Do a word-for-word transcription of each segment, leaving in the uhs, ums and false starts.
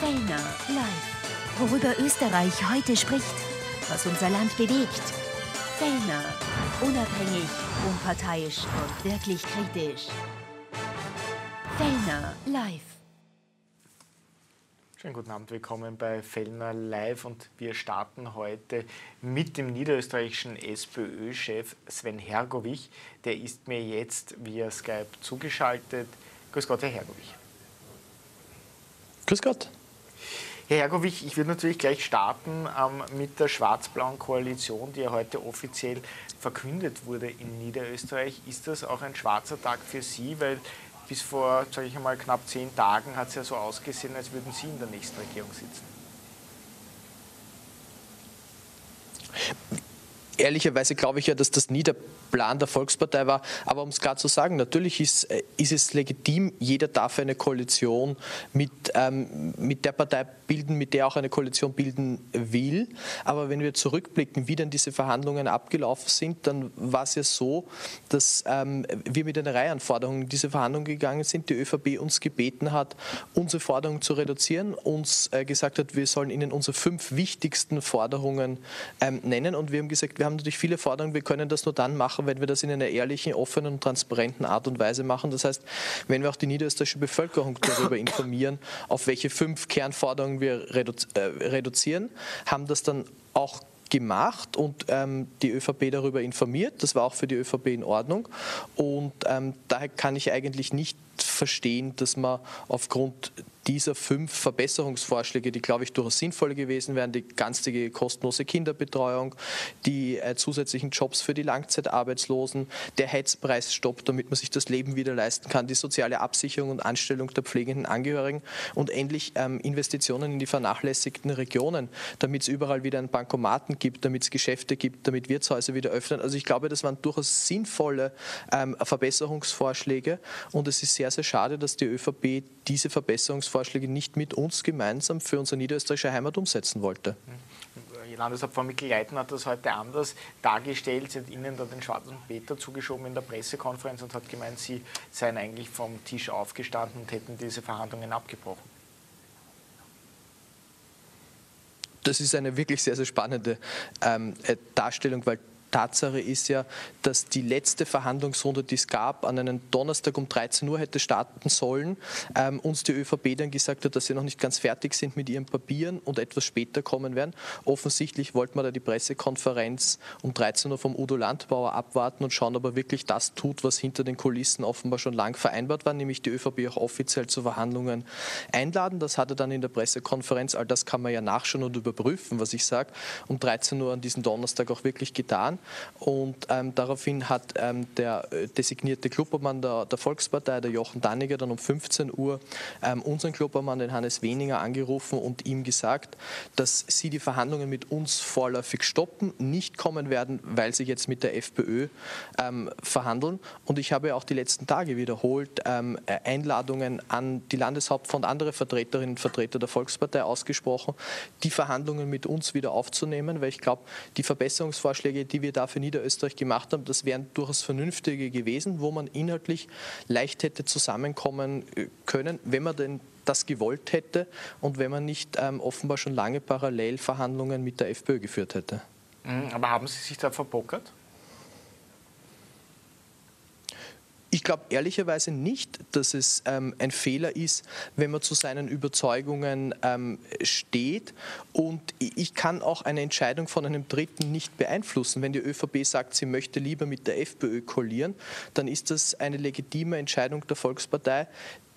Fellner Live. Worüber Österreich heute spricht, was unser Land bewegt. Fellner. Unabhängig, unparteiisch und wirklich kritisch. Fellner Live. Schönen guten Abend, willkommen bei Fellner Live und wir starten heute mit dem niederösterreichischen SPÖ-Chef Sven Hergovich. Der ist mir jetzt via Skype zugeschaltet. Grüß Gott, Herr Hergovich. Grüß Gott. Herr Hergovich, ich würde natürlich gleich starten ähm, mit der schwarz-blauen Koalition, die ja heute offiziell verkündet wurde in Niederösterreich. Ist das auch ein schwarzer Tag für Sie? Weil bis vor, sage ich mal, knapp zehn Tagen hat es ja so ausgesehen, als würden Sie in der nächsten Regierung sitzen. Ehrlicherweise glaube ich ja, dass das nie der Plan der Volkspartei war. Aber um es klar zu sagen, natürlich ist, ist es legitim, jeder darf eine Koalition mit, ähm, mit der Partei bilden, mit der auch eine Koalition bilden will. Aber wenn wir zurückblicken, wie denn diese Verhandlungen abgelaufen sind, dann war es ja so, dass ähm, wir mit einer Reihe an Forderungen in diese Verhandlungen gegangen sind. Die ÖVP uns gebeten hat, unsere Forderungen zu reduzieren, uns äh, gesagt hat, wir sollen ihnen unsere fünf wichtigsten Forderungen ähm, nennen. Und wir haben gesagt, wir haben natürlich viele Forderungen, wir können das nur dann machen, wenn wir das in einer ehrlichen, offenen und transparenten Art und Weise machen. Das heißt, wenn wir auch die niederösterreichische Bevölkerung darüber informieren, auf welche fünf Kernforderungen wir reduzi- äh, reduzieren, haben das dann auch gemacht und ähm, die ÖVP darüber informiert. Das war auch für die ÖVP in Ordnung und ähm, daher kann ich eigentlich nicht verstehen, dass man aufgrund dieser fünf Verbesserungsvorschläge, die glaube ich durchaus sinnvoll gewesen wären, die ganztägige kostenlose Kinderbetreuung, die äh, zusätzlichen Jobs für die Langzeitarbeitslosen, der Heizpreisstopp, damit man sich das Leben wieder leisten kann, die soziale Absicherung und Anstellung der pflegenden Angehörigen und endlich ähm, Investitionen in die vernachlässigten Regionen, damit es überall wieder einen Bankomaten gibt, damit es Geschäfte gibt, damit Wirtshäuser wieder öffnen. Also ich glaube, das waren durchaus sinnvolle ähm, Verbesserungsvorschläge und es ist sehr, sehr schade, dass die ÖVP diese Verbesserungsvorschläge nicht mit uns gemeinsam für unsere niederösterreichische Heimat umsetzen wollte. Die Landeshauptfrau Mikl-Leitner hat das heute anders dargestellt. Sie hat Ihnen da den schwarzen Peter zugeschoben in der Pressekonferenz und hat gemeint, Sie seien eigentlich vom Tisch aufgestanden und hätten diese Verhandlungen abgebrochen. Das ist eine wirklich sehr, sehr spannende ähm, Darstellung, weil Tatsache ist ja, dass die letzte Verhandlungsrunde, die es gab, an einem Donnerstag um dreizehn Uhr hätte starten sollen. Ähm, uns die ÖVP dann gesagt hat, dass sie noch nicht ganz fertig sind mit ihren Papieren und etwas später kommen werden. Offensichtlich wollte man da die Pressekonferenz um dreizehn Uhr vom Udo Landbauer abwarten und schauen, ob er wirklich das tut, was hinter den Kulissen offenbar schon lang vereinbart war, nämlich die ÖVP auch offiziell zu Verhandlungen einladen. Das hat er dann in der Pressekonferenz, all das kann man ja nachschauen und überprüfen, was ich sage, um dreizehn Uhr an diesem Donnerstag auch wirklich getan. Und ähm, daraufhin hat ähm, der designierte Klubobmann der, der Volkspartei, der Jochen Danniger, dann um fünfzehn Uhr ähm, unseren Klubobmann, den Hannes Weninger, angerufen und ihm gesagt, dass sie die Verhandlungen mit uns vorläufig stoppen, nicht kommen werden, weil sie jetzt mit der FPÖ ähm, verhandeln. Und ich habe ja auch die letzten Tage wiederholt ähm, Einladungen an die Landeshauptfrau und andere Vertreterinnen und Vertreter der Volkspartei ausgesprochen, die Verhandlungen mit uns wieder aufzunehmen, weil ich glaube, die Verbesserungsvorschläge, die wir da für Niederösterreich gemacht haben, das wären durchaus vernünftige gewesen, wo man inhaltlich leicht hätte zusammenkommen können, wenn man denn das gewollt hätte und wenn man nicht ähm, offenbar schon lange Parallelverhandlungen mit der FPÖ geführt hätte. Aber haben Sie sich da verpokert? Ich glaube ehrlicherweise nicht, dass es ähm, ein Fehler ist, wenn man zu seinen Überzeugungen ähm, steht. Und ich kann auch eine Entscheidung von einem Dritten nicht beeinflussen. Wenn die ÖVP sagt, sie möchte lieber mit der FPÖ koalieren, dann ist das eine legitime Entscheidung der Volkspartei,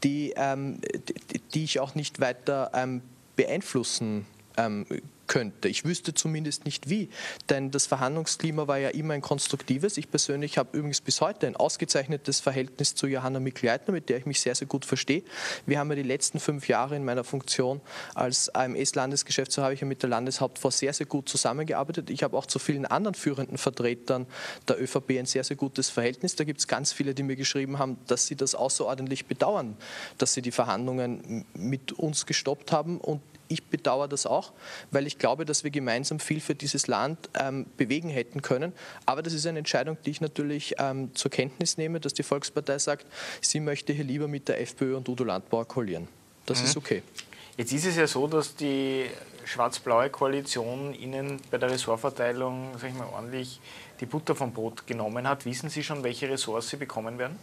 die, ähm, die, die ich auch nicht weiter ähm, beeinflussen ähm, könnte. Ich wüsste zumindest nicht wie, denn das Verhandlungsklima war ja immer ein konstruktives. Ich persönlich habe übrigens bis heute ein ausgezeichnetes Verhältnis zu Johanna Mikl-Leitner, mit der ich mich sehr, sehr gut verstehe. Wir haben ja die letzten fünf Jahre in meiner Funktion als A M S-Landesgeschäftsführer, habe ich ja mit der Landeshauptfrau sehr, sehr gut zusammengearbeitet. Ich habe auch zu vielen anderen führenden Vertretern der ÖVP ein sehr, sehr gutes Verhältnis. Da gibt es ganz viele, die mir geschrieben haben, dass sie das außerordentlich bedauern, dass sie die Verhandlungen mit uns gestoppt haben und ich bedauere das auch, weil ich glaube, dass wir gemeinsam viel für dieses Land ähm, bewegen hätten können. Aber das ist eine Entscheidung, die ich natürlich ähm, zur Kenntnis nehme, dass die Volkspartei sagt, sie möchte hier lieber mit der FPÖ und Udo Landbauer koalieren. Das mhm. ist okay. Jetzt ist es ja so, dass die schwarz-blaue Koalition Ihnen bei der Ressortverteilung, sag ich mal, ordentlich die Butter vom Brot genommen hat. Wissen Sie schon, welche Ressorts Sie bekommen werden?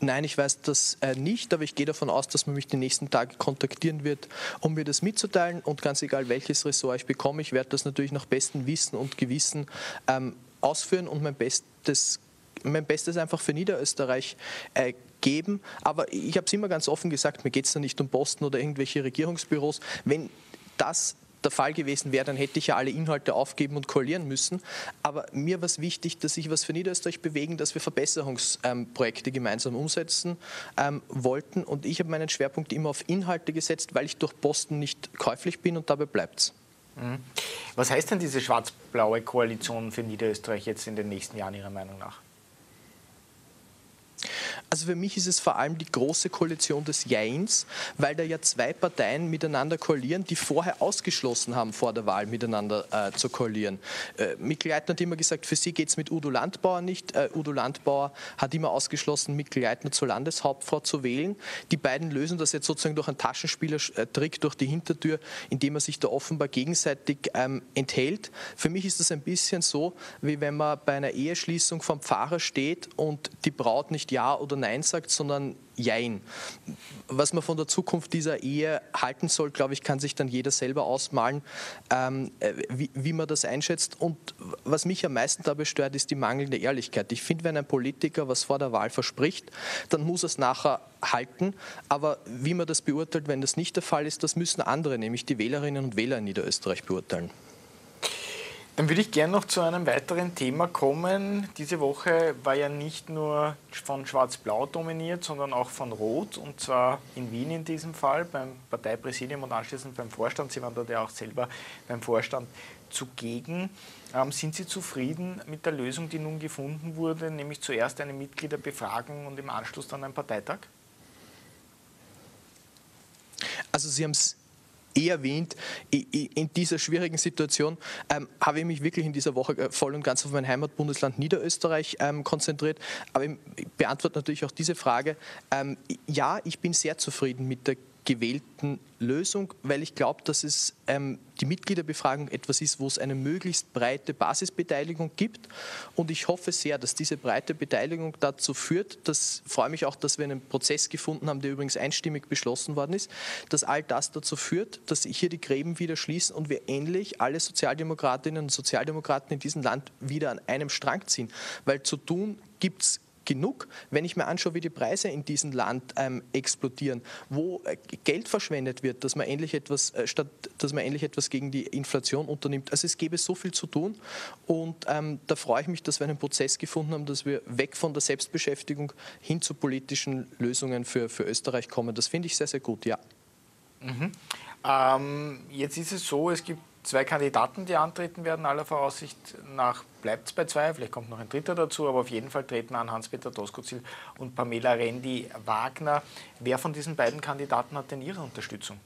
Nein, ich weiß das äh, nicht, aber ich gehe davon aus, dass man mich die nächsten Tage kontaktieren wird, um mir das mitzuteilen. Und ganz egal, welches Ressort ich bekomme, ich werde das natürlich nach bestem Wissen und Gewissen ähm, ausführen und mein Bestes, mein Bestes einfach für Niederösterreich äh, geben. Aber ich habe es immer ganz offen gesagt, mir geht es da nicht um Posten oder irgendwelche Regierungsbüros. Wenn das der Fall gewesen wäre, dann hätte ich ja alle Inhalte aufgeben und koalieren müssen. Aber mir war es wichtig, dass sich was für Niederösterreich bewegen, dass wir Verbesserungsprojekte gemeinsam umsetzen ähm, wollten. Und ich habe meinen Schwerpunkt immer auf Inhalte gesetzt, weil ich durch Posten nicht käuflich bin und dabei bleibt es. Was heißt denn diese schwarz-blaue Koalition für Niederösterreich jetzt in den nächsten Jahren Ihrer Meinung nach? Also für mich ist es vor allem die große Koalition des Jeins, weil da ja zwei Parteien miteinander koalieren, die vorher ausgeschlossen haben, vor der Wahl miteinander äh, zu koalieren. Äh, Mikl-Leitner hat immer gesagt, für sie geht es mit Udo Landbauer nicht. Äh, Udo Landbauer hat immer ausgeschlossen, Mikl-Leitner zur Landeshauptfrau zu wählen. Die beiden lösen das jetzt sozusagen durch einen Taschenspielertrick, durch die Hintertür, indem er sich da offenbar gegenseitig ähm, enthält. Für mich ist das ein bisschen so, wie wenn man bei einer Eheschließung vom Pfarrer steht und die Braut nicht Ja oder Nein Nein sagt, sondern Jein. Was man von der Zukunft dieser Ehe halten soll, glaube ich, kann sich dann jeder selber ausmalen, ähm, wie, wie man das einschätzt. Und was mich am meisten dabei stört, ist die mangelnde Ehrlichkeit. Ich finde, wenn ein Politiker was vor der Wahl verspricht, dann muss er es nachher halten. Aber wie man das beurteilt, wenn das nicht der Fall ist, das müssen andere, nämlich die Wählerinnen und Wähler in Niederösterreich, beurteilen. Dann würde ich gerne noch zu einem weiteren Thema kommen. Diese Woche war ja nicht nur von Schwarz-Blau dominiert, sondern auch von Rot, und zwar in Wien in diesem Fall, beim Parteipräsidium und anschließend beim Vorstand. Sie waren dort ja auch selber beim Vorstand zugegen. Ähm, sind Sie zufrieden mit der Lösung, die nun gefunden wurde, nämlich zuerst eine Mitgliederbefragung und im Anschluss dann ein Parteitag? Also Sie haben es eh erwähnt, in dieser schwierigen Situation ähm, habe ich mich wirklich in dieser Woche voll und ganz auf mein Heimatbundesland Niederösterreich ähm, konzentriert. Aber ich beantworte natürlich auch diese Frage. Ähm, ja, ich bin sehr zufrieden mit der gewählten Lösung, weil ich glaube, dass es ähm, die Mitgliederbefragung etwas ist, wo es eine möglichst breite Basisbeteiligung gibt, und ich hoffe sehr, dass diese breite Beteiligung dazu führt, dass, freue mich auch, dass wir einen Prozess gefunden haben, der übrigens einstimmig beschlossen worden ist, dass all das dazu führt, dass sich hier die Gräben wieder schließen und wir endlich alle Sozialdemokratinnen und Sozialdemokraten in diesem Land wieder an einem Strang ziehen, weil zu tun gibt es genug. Wenn ich mir anschaue, wie die Preise in diesem Land ähm, explodieren, wo äh, Geld verschwendet wird, dass man endlich etwas äh, statt, dass man endlich etwas gegen die Inflation unternimmt. Also es gäbe so viel zu tun, und ähm, da freue ich mich, dass wir einen Prozess gefunden haben, dass wir weg von der Selbstbeschäftigung hin zu politischen Lösungen für, für Österreich kommen. Das finde ich sehr, sehr gut, ja. Mhm. Ähm, jetzt ist es so, es gibt zwei Kandidaten, die antreten werden, aller Voraussicht nach bleibt es bei zwei, vielleicht kommt noch ein dritter dazu, aber auf jeden Fall treten an Hans-Peter Doskozil und Pamela Rendi-Wagner. Wer von diesen beiden Kandidaten hat denn Ihre Unterstützung?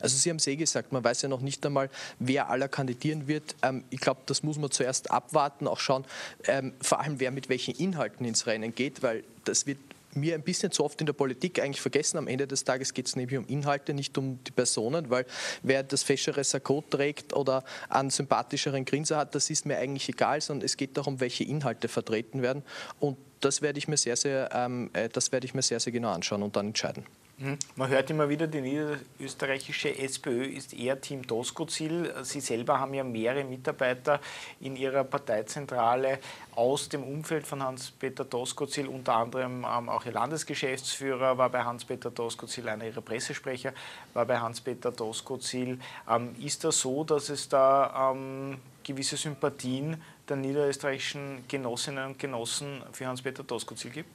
Also Sie haben es eh gesagt, man weiß ja noch nicht einmal, wer aller kandidieren wird. Ähm, ich glaube, das muss man zuerst abwarten, auch schauen, ähm, vor allem wer mit welchen Inhalten ins Rennen geht, weil das wird mir ein bisschen zu oft in der Politik eigentlich vergessen. Am Ende des Tages geht es nämlich um Inhalte, nicht um die Personen, weil wer das feschere Sakko trägt oder einen sympathischeren Grinser hat, das ist mir eigentlich egal, sondern es geht darum, welche Inhalte vertreten werden, und das werde ich mir sehr, sehr, ähm, das werde ich mir sehr, sehr genau anschauen und dann entscheiden. Man hört immer wieder, die niederösterreichische SPÖ ist eher Team Doskozil. Sie selber haben ja mehrere Mitarbeiter in Ihrer Parteizentrale aus dem Umfeld von Hans-Peter Doskozil, unter anderem auch Ihr Landesgeschäftsführer war bei Hans-Peter Doskozil, einer Ihrer Pressesprecher war bei Hans-Peter Doskozil. Ist das so, dass es da gewisse Sympathien der niederösterreichischen Genossinnen und Genossen für Hans-Peter Doskozil gibt?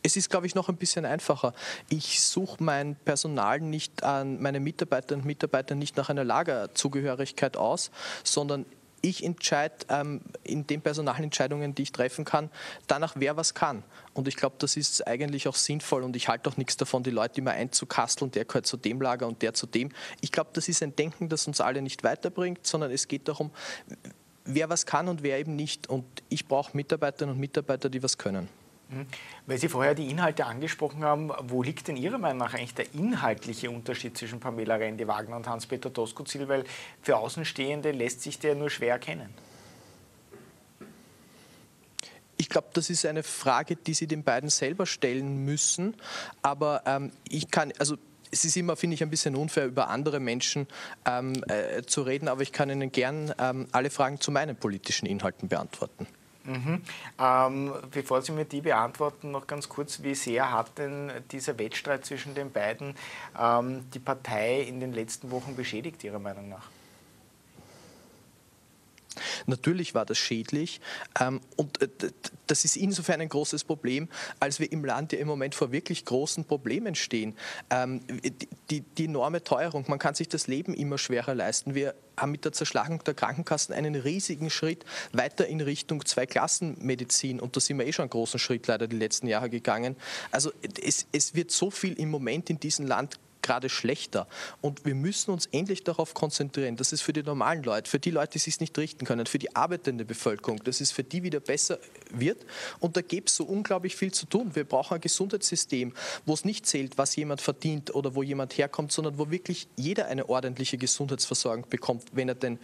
Es ist, glaube ich, noch ein bisschen einfacher. Ich suche mein Personal nicht an, meine Mitarbeiterinnen und Mitarbeiter nicht nach einer Lagerzugehörigkeit aus, sondern ich entscheide ähm, in den Personalentscheidungen, die ich treffen kann, danach, wer was kann. Und ich glaube, das ist eigentlich auch sinnvoll, und ich halte auch nichts davon, die Leute immer einzukasteln, der gehört zu dem Lager und der zu dem. Ich glaube, das ist ein Denken, das uns alle nicht weiterbringt, sondern es geht darum, wer was kann und wer eben nicht. Und ich brauche Mitarbeiterinnen und Mitarbeiter, die was können. Weil Sie vorher die Inhalte angesprochen haben, wo liegt denn Ihrer Meinung nach eigentlich der inhaltliche Unterschied zwischen Pamela Rendi-Wagner und Hans-Peter Doskozil? Weil für Außenstehende lässt sich der nur schwer erkennen. Ich glaube, das ist eine Frage, die Sie den beiden selber stellen müssen. Aber ähm, ich kann, also es ist immer, finde ich, ein bisschen unfair, über andere Menschen ähm, äh, zu reden, aber ich kann Ihnen gern ähm, alle Fragen zu meinen politischen Inhalten beantworten. Mhm. Ähm, bevor Sie mir die beantworten, noch ganz kurz, wie sehr hat denn dieser Wettstreit zwischen den beiden ähm, die Partei in den letzten Wochen beschädigt, Ihrer Meinung nach? Natürlich war das schädlich ähm, und äh, das ist insofern ein großes Problem, als wir im Land ja im Moment vor wirklich großen Problemen stehen. Ähm, die, die enorme Teuerung, man kann sich das Leben immer schwerer leisten. Wir haben mit der Zerschlagung der Krankenkassen einen riesigen Schritt weiter in Richtung Zweiklassenmedizin und da sind wir eh schon einen großen Schritt leider die letzten Jahre gegangen. Also es, es wird so viel im Moment in diesem Land gerade schlechter. Und wir müssen uns endlich darauf konzentrieren, dass es für die normalen Leute, für die Leute, die es sich nicht richten können, für die arbeitende Bevölkerung, dass es für die wieder besser wird. Und da gäbe es so unglaublich viel zu tun. Wir brauchen ein Gesundheitssystem, wo es nicht zählt, was jemand verdient oder wo jemand herkommt, sondern wo wirklich jeder eine ordentliche Gesundheitsversorgung bekommt, wenn er denn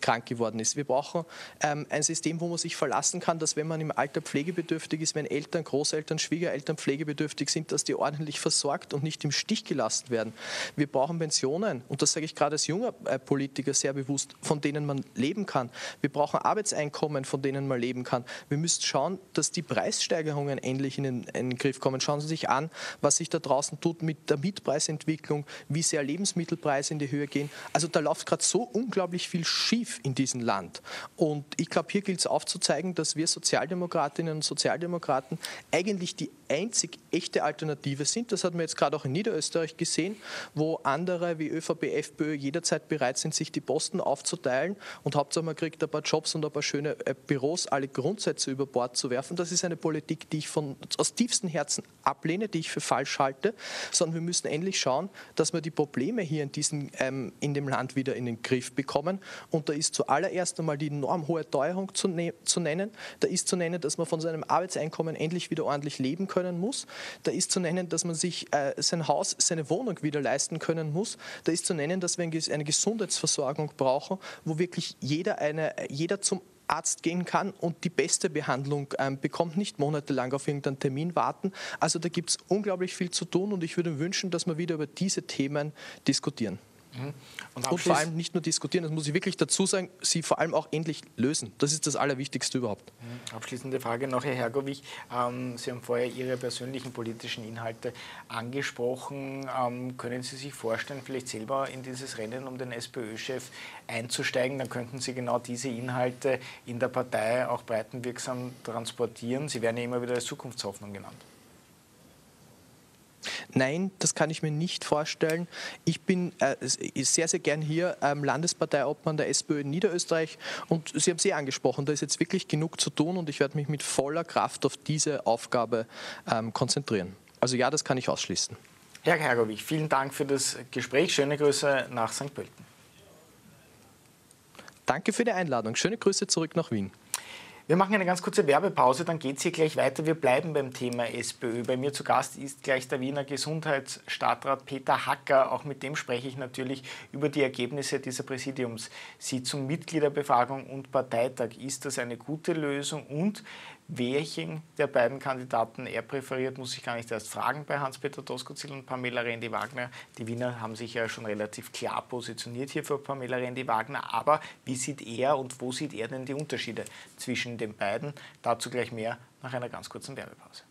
krank geworden ist. Wir brauchen ähm, ein System, wo man sich verlassen kann, dass wenn man im Alter pflegebedürftig ist, wenn Eltern, Großeltern, Schwiegereltern pflegebedürftig sind, dass die ordentlich versorgt und nicht im Stich gelassen werden. Wir brauchen Pensionen und das sage ich gerade als junger Politiker sehr bewusst, von denen man leben kann. Wir brauchen Arbeitseinkommen, von denen man leben kann. Wir müssen schauen, dass die Preissteigerungen endlich in den, in den Griff kommen. Schauen Sie sich an, was sich da draußen tut mit der Mietpreisentwicklung, wie sehr Lebensmittelpreise in die Höhe gehen. Also da läuft gerade so unglaublich viel schief in diesem Land und ich glaube, hier gilt es aufzuzeigen, dass wir Sozialdemokratinnen und Sozialdemokraten eigentlich die einzig echte Alternative sind. Das hat man jetzt gerade auch in Niederösterreich gesehen, Sehen, wo andere wie ÖVP, FPÖ jederzeit bereit sind, sich die Posten aufzuteilen und Hauptsache man kriegt ein paar Jobs und ein paar schöne Büros, alle Grundsätze über Bord zu werfen. Das ist eine Politik, die ich von, aus tiefstem Herzen ablehne, die ich für falsch halte, sondern wir müssen endlich schauen, dass wir die Probleme hier in, diesen, ähm, in dem Land wieder in den Griff bekommen. Und da ist zuallererst einmal die enorm hohe Teuerung zu, ne zu nennen. Da ist zu nennen, dass man von seinem Arbeitseinkommen endlich wieder ordentlich leben können muss. Da ist zu nennen, dass man sich äh, sein Haus, seine Wohnung wieder leisten können muss. Da ist zu nennen, dass wir eine Gesundheitsversorgung brauchen, wo wirklich jeder, eine, jeder zum Arzt gehen kann und die beste Behandlung ähm, bekommt, nicht monatelang auf irgendeinen Termin warten. Also da gibt es unglaublich viel zu tun und ich würde wünschen, dass wir wieder über diese Themen diskutieren. Mhm. Und, und vor allem nicht nur diskutieren, das muss ich wirklich dazu sagen, sie vor allem auch endlich lösen. Das ist das Allerwichtigste überhaupt. Mhm. Abschließende Frage noch, Herr Hergovich. Ähm, Sie haben vorher Ihre persönlichen politischen Inhalte angesprochen. Ähm, können Sie sich vorstellen, vielleicht selber in dieses Rennen um den SPÖ-Chef einzusteigen? Dann könnten Sie genau diese Inhalte in der Partei auch breitenwirksam transportieren. Sie werden ja immer wieder als Zukunftshoffnung genannt. Nein, das kann ich mir nicht vorstellen. Ich bin äh, sehr, sehr gern hier ähm, Landesparteiobmann der SPÖ in Niederösterreich und Sie haben es eh angesprochen, da ist jetzt wirklich genug zu tun und ich werde mich mit voller Kraft auf diese Aufgabe ähm, konzentrieren. Also ja, das kann ich ausschließen. Herr Hergovich, vielen Dank für das Gespräch. Schöne Grüße nach Sankt Pölten. Danke für die Einladung. Schöne Grüße zurück nach Wien. Wir machen eine ganz kurze Werbepause, dann geht es hier gleich weiter. Wir bleiben beim Thema SPÖ. Bei mir zu Gast ist gleich der Wiener Gesundheitsstadtrat Peter Hacker. Auch mit dem spreche ich natürlich über die Ergebnisse dieser Präsidiumssitzung, Mitgliederbefragung und Parteitag. Ist das eine gute Lösung und welchen der beiden Kandidaten er präferiert, muss ich gar nicht erst fragen bei Hans-Peter Doskozil und Pamela Rendi-Wagner. Die Wiener haben sich ja schon relativ klar positioniert hier für Pamela Rendi-Wagner. Aber wie sieht er und wo sieht er denn die Unterschiede zwischen den beiden? Dazu gleich mehr nach einer ganz kurzen Werbepause.